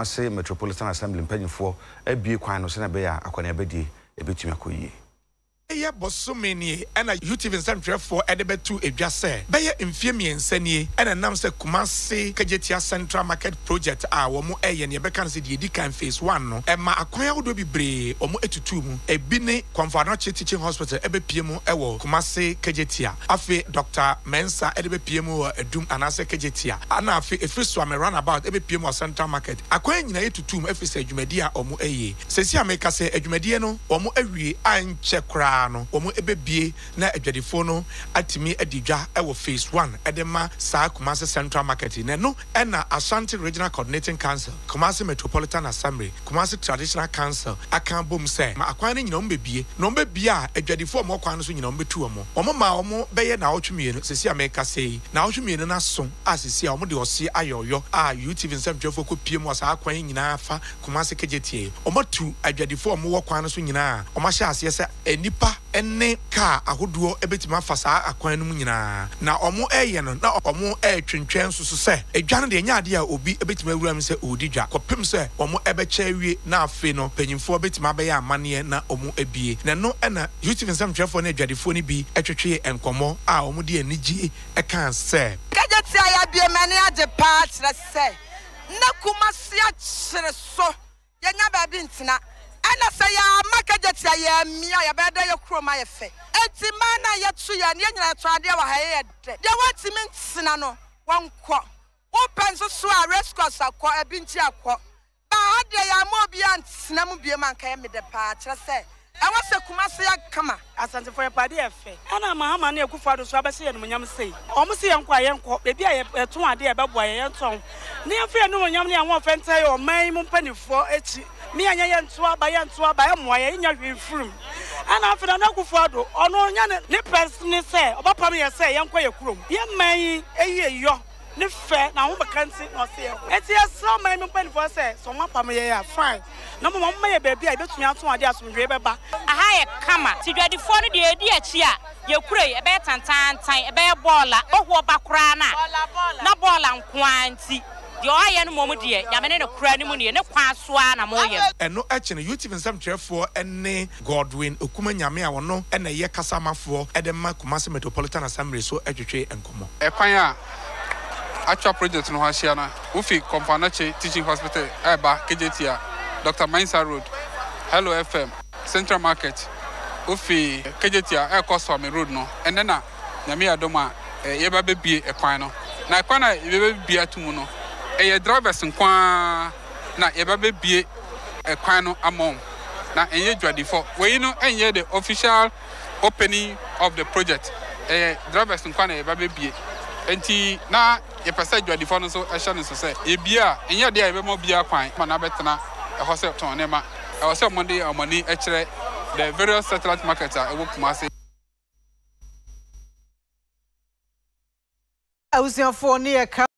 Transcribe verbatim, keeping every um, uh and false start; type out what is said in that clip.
Kumasi Metropolitan Assembly mpanyinfo abie kwan no se na be ya akwane abedie ebetumi akoyi eye bosomeni ena U T V seven three four edebetu edwa se be ye mfie miensani ena nam se Kumasi Kejetia Central Market project a wo mo eye ne be kan se die di kan phase one no e ma akwan awodo bibre omo etutu mu ebi ne Kwamfanoche Teaching Hospital ebe piemu ewo Kumasi Kejetia afi Doctor Mensah edebe piemu edum anase Kejetia ana afi efriso am runabout ebe piemu Central Market akwan nyina etutu mu efisa adwumadi a omo eye sesi ameka se adwumadi no omo awie anche kra ano omo ebebie na adwadefo no atimi adigwa ewo phase one edema sa Kumasi Central Market ne no ena Ashanti Regional Coordinating Council Kumasi Metropolitan Assembly Kumasi Traditional Council akambom se ma akwan nyina ombebie no ombebie a adwadefo omo kwan so nyina ombetu omo omo ma omo beye na otwemienu sesi ameka sei na otwemienu na so asesi a omo de osi ayoyo a U T V seven three four ko piem wasa akwan nyina afa Kumasi Kejetia omo tu adwadefo omo wo kwan so nyina omo hya ase se enipa enne ka ahoduo ebetima fasa akwan num nyina na omo eye no na omo e twentwen susu se edwane de nya ade a obi ebetima wuram se odidwa kopem se omo ebeche wie na afi no panyimfo ebetima be ya amane na omo ebie na no na YouTube seven three four na adwadefo ni bi etwetwe enkomo a omo de anigi e kan se Kejetia ya bie mane ade part na se na Kumasi a chire so ya nya ba bi ntina ana say ya Kejetia ya mia ya beda ya kroma ya fe enti mana ya tu ya nya nya to ade wa ha ya de de wati mintsina no wankọ wo penso so a rescos akọ ebinti akọ ba ade ya mo bia ntsina mu bia manka ya mede pa kire se ewa se Kumasi ya kama Asante for padi ya fe ana mahama na ekufado so abese ya no nyam sei omo se ya nkwa ya nkọ be bia ya to ade ya beboa ya ton na ya fe no nyam na ho fenta ya o man mu panifo echi mi anya ya ntua ba ya ntua ba ya moya ya hwe frum ana afina na kufuado ono nya ne person ne se obapam ye se ye nkwa ye krom ye man eyi eyo ne fe na ho bakanti no se ye eti esro man me pani for se so mapam ye ya fine na mo mama ye baby a betumi ato ade asomdwe beba aha ye kama ti dwade for ne de edi achi a ye kuroi e be tantantan e be bola oho bakura na na bola nkwanti the oyen mom de ya me ne kura ni mu ne kwasoa na mo ye eno echi ne U T V seven three four ene Godwin Okumanyame a wono ene ye kasamafo e de ma Kumasi Metropolitan Assembly so etwetwe enkomo e kwan a actual project no hashia na ufi Kwamfanoche Teaching Hospital eba Kejetia Doctor Mensah Road Hello F M Central Market ufi Kejetia e koso me road no ene na nyame adoma ye ba bebie e kwan no na kwan na ye ba bebie atumu no e drivers nkwa na ye ba bebie e kwan no amom na enye dwadifo we no enye the official opening of the project e drivers nkwa na ye ba bebie enti na ye pese dwadifo no so ehye no so se e bia enye de ye mo bia kwan ma na betena e hose ton ne ma e hose mo de amani e kire the various satellite markets are work massive. I was in for near